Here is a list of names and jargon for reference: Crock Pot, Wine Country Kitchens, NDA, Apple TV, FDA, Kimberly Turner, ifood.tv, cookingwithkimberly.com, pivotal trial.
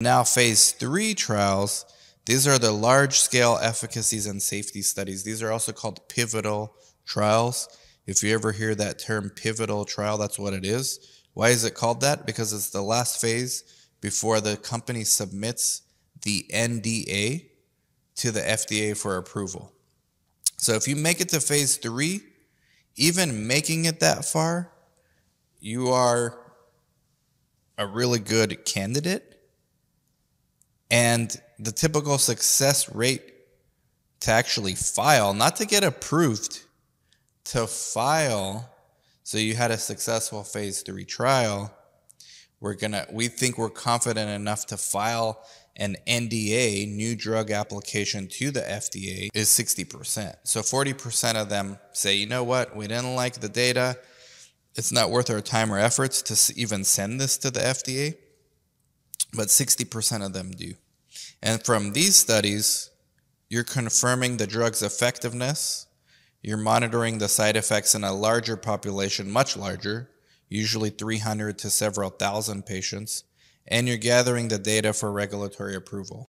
Now phase 3 trials, these are the large-scale efficacies and safety studies. These are also called pivotal trials. If you ever hear that term pivotal trial, that's what it is. Why is it called that? Because it's the last phase before the company submits the NDA to the FDA for approval. So if you make it to phase 3, even making it that far, you are a really good candidate. And the typical success rate to actually file, not to get approved, to file, so you had a successful phase 3 trial, we think we're confident enough to file an NDA, new drug application, to the FDA is 60%. So 40% of them say, you know what, we didn't like the data. It's not worth our time or efforts to even send this to the FDA. But 60% of them do. And from these studies, you're confirming the drug's effectiveness. You're monitoring the side effects in a larger population, much larger, usually 300 to several thousand patients. And you're gathering the data for regulatory approval.